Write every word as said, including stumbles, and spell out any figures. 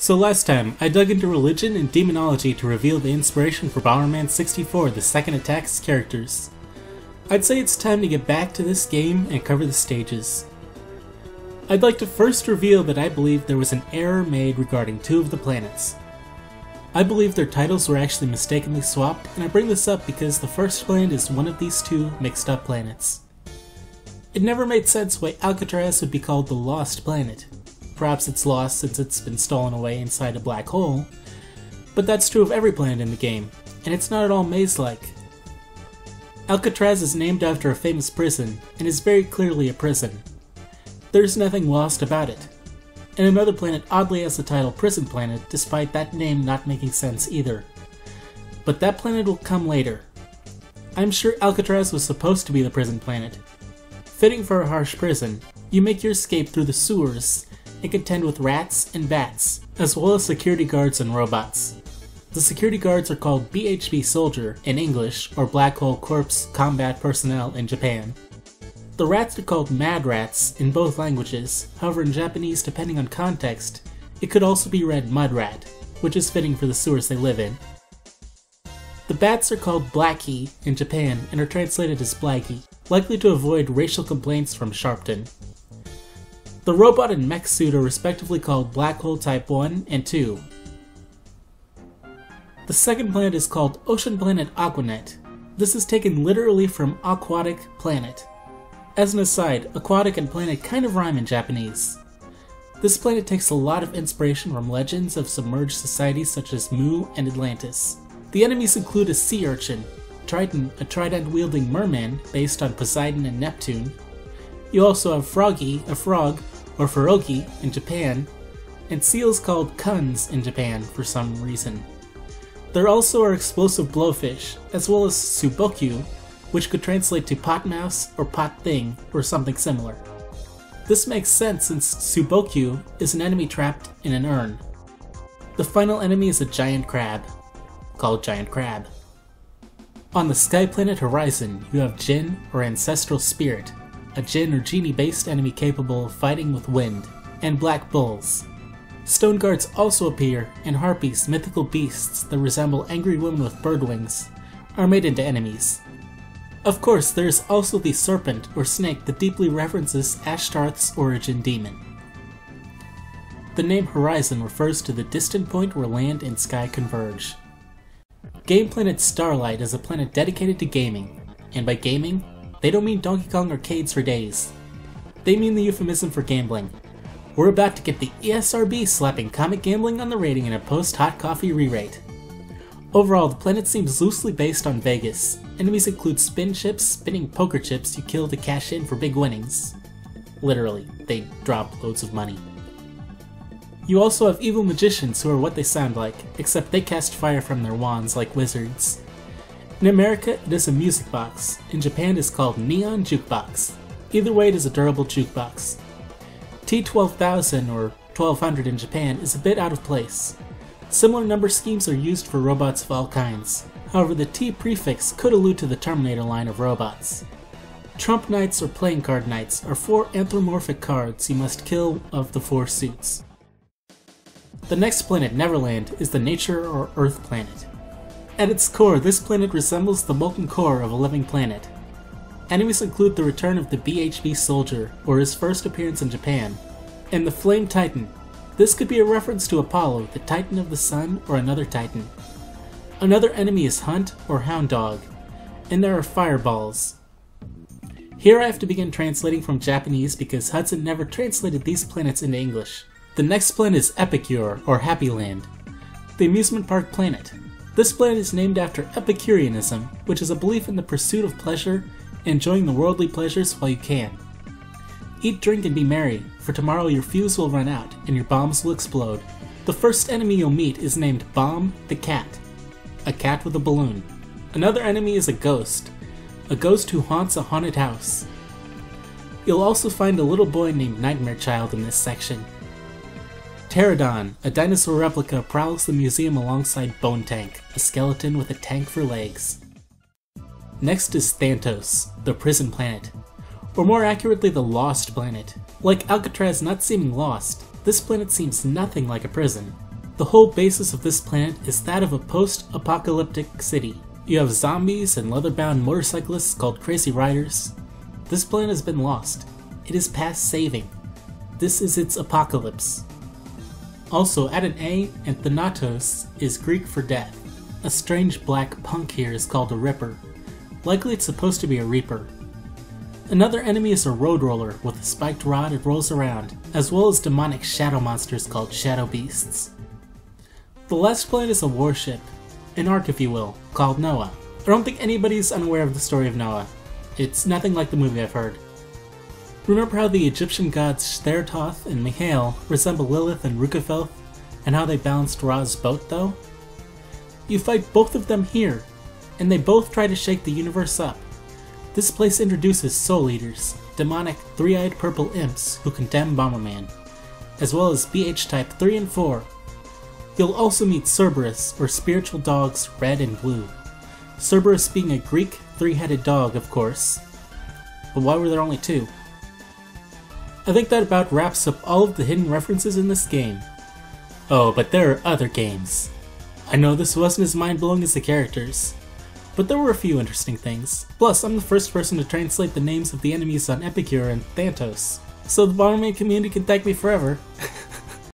So last time, I dug into religion and demonology to reveal the inspiration for Bomberman sixty-four, the second attack's characters. I'd say it's time to get back to this game and cover the stages. I'd like to first reveal that I believe there was an error made regarding two of the planets. I believe their titles were actually mistakenly swapped, and I bring this up because the first planet is one of these two mixed up planets. It never made sense why Alcatraz would be called the Lost Planet. Perhaps it's lost since it's been stolen away inside a black hole, but that's true of every planet in the game, and it's not at all maze-like. Alcatraz is named after a famous prison, and is very clearly a prison. There's nothing lost about it. And another planet oddly has the title Prison Planet, despite that name not making sense either. But that planet will come later. I'm sure Alcatraz was supposed to be the prison planet. Fitting for a harsh prison, you make your escape through the sewers and contend with rats and bats, as well as security guards and robots. The security guards are called B H B Soldier in English, or Black Hole Corps Combat Personnel in Japan. The rats are called mad rats in both languages, however in Japanese, depending on context, it could also be read mud rat, which is fitting for the sewers they live in. The bats are called blackie in Japan and are translated as blackie, likely to avoid racial complaints from Sharpton. The robot and mech suit are respectively called Black Hole Type one and two. The second planet is called Ocean Planet Aquanet. This is taken literally from Aquatic Planet. As an aside, aquatic and planet kind of rhyme in Japanese. This planet takes a lot of inspiration from legends of submerged societies such as Mu and Atlantis. The enemies include a sea urchin, Triton, a trident-wielding merman based on Poseidon and Neptune. You also have Froggy, a frog, or Ferroki in Japan, and seals called kuns in Japan for some reason. There also are explosive blowfish, as well as Tsuboku, which could translate to pot mouse or pot thing or something similar. This makes sense since Tsuboku is an enemy trapped in an urn. The final enemy is a giant crab, called Giant Crab. On the Sky Planet Horizon, you have Jinn or Ancestral Spirit, a Jinn or Genie based enemy capable of fighting with wind, and Black Bulls. Stone Guards also appear, and Harpies, mythical beasts that resemble angry women with bird wings, are made into enemies. Of course, there is also the serpent or snake that deeply references Ashtaroth's origin demon. The name Horizon refers to the distant point where land and sky converge. Game Planet Starlight is a planet dedicated to gaming, and by gaming, they don't mean Donkey Kong arcades for days. They mean the euphemism for gambling. We're about to get the E S R B slapping comic gambling on the rating in a post-hot coffee re-rate. Overall, the planet seems loosely based on Vegas. Enemies include spin chips, spinning poker chips you kill to cash in for big winnings. Literally, they drop loads of money. You also have evil magicians who are what they sound like, except they cast fire from their wands like wizards. In America, it is a music box. In Japan, it is called Neon Jukebox. Either way, it is a durable jukebox. T twelve thousand or twelve hundred in Japan is a bit out of place. Similar number schemes are used for robots of all kinds, however the T prefix could allude to the Terminator line of robots. Trump Knights or Playing Card Knights are four anthropomorphic cards you must kill of the four suits. The next planet, Neverland, is the Nature or Earth planet. At its core, this planet resembles the molten core of a living planet. Enemies include the return of the B H B Soldier, or his first appearance in Japan, and the Flame Titan. This could be a reference to Apollo, the Titan of the Sun, or another Titan. Another enemy is Hunt or Hound Dog, and there are fireballs. Here I have to begin translating from Japanese because Hudson never translated these planets into English. The next planet is Epicure, or Happy Land, the amusement park planet. This planet is named after Epicureanism, which is a belief in the pursuit of pleasure, enjoying the worldly pleasures while you can. Eat, drink, and be merry, for tomorrow your fuse will run out and your bombs will explode. The first enemy you'll meet is named Bomb the Cat, a cat with a balloon. Another enemy is a ghost, a ghost who haunts a haunted house. You'll also find a little boy named Nightmare Child in this section. Pterodon, a dinosaur replica, prowls the museum alongside Bone Tank, a skeleton with a tank for legs. Next is Thanatos, the prison planet, or more accurately the Lost Planet. Like Alcatraz not seeming lost, this planet seems nothing like a prison. The whole basis of this planet is that of a post-apocalyptic city. You have zombies and leather-bound motorcyclists called Crazy Riders. This planet has been lost. It is past saving. This is its apocalypse. Also, at an A, and Thanatos is Greek for death. A strange black punk here is called a Ripper. Likely it's supposed to be a Reaper. Another enemy is a road roller with a spiked rod it rolls around, as well as demonic shadow monsters called Shadow Beasts. The last planet is a warship, an ark if you will, called Noah. I don't think anybody's unaware of the story of Noah. It's nothing like the movie I've heard. Remember how the Egyptian gods Shteratoth and Mihail resemble Lilith and Rukafelth, and how they balanced Ra's boat though? You fight both of them here, and they both try to shake the universe up. This place introduces Soul Eaters, demonic three-eyed purple imps who condemn Bomberman, as well as B H type three and four. You'll also meet Cerberus, or spiritual dogs red and blue. Cerberus being a Greek three-headed dog, of course. But why were there only two? I think that about wraps up all of the hidden references in this game. Oh, but there are other games. I know this wasn't as mind-blowing as the characters, but there were a few interesting things. Plus, I'm the first person to translate the names of the enemies on Epicure and Thanatos, so the Bomberman community can thank me forever.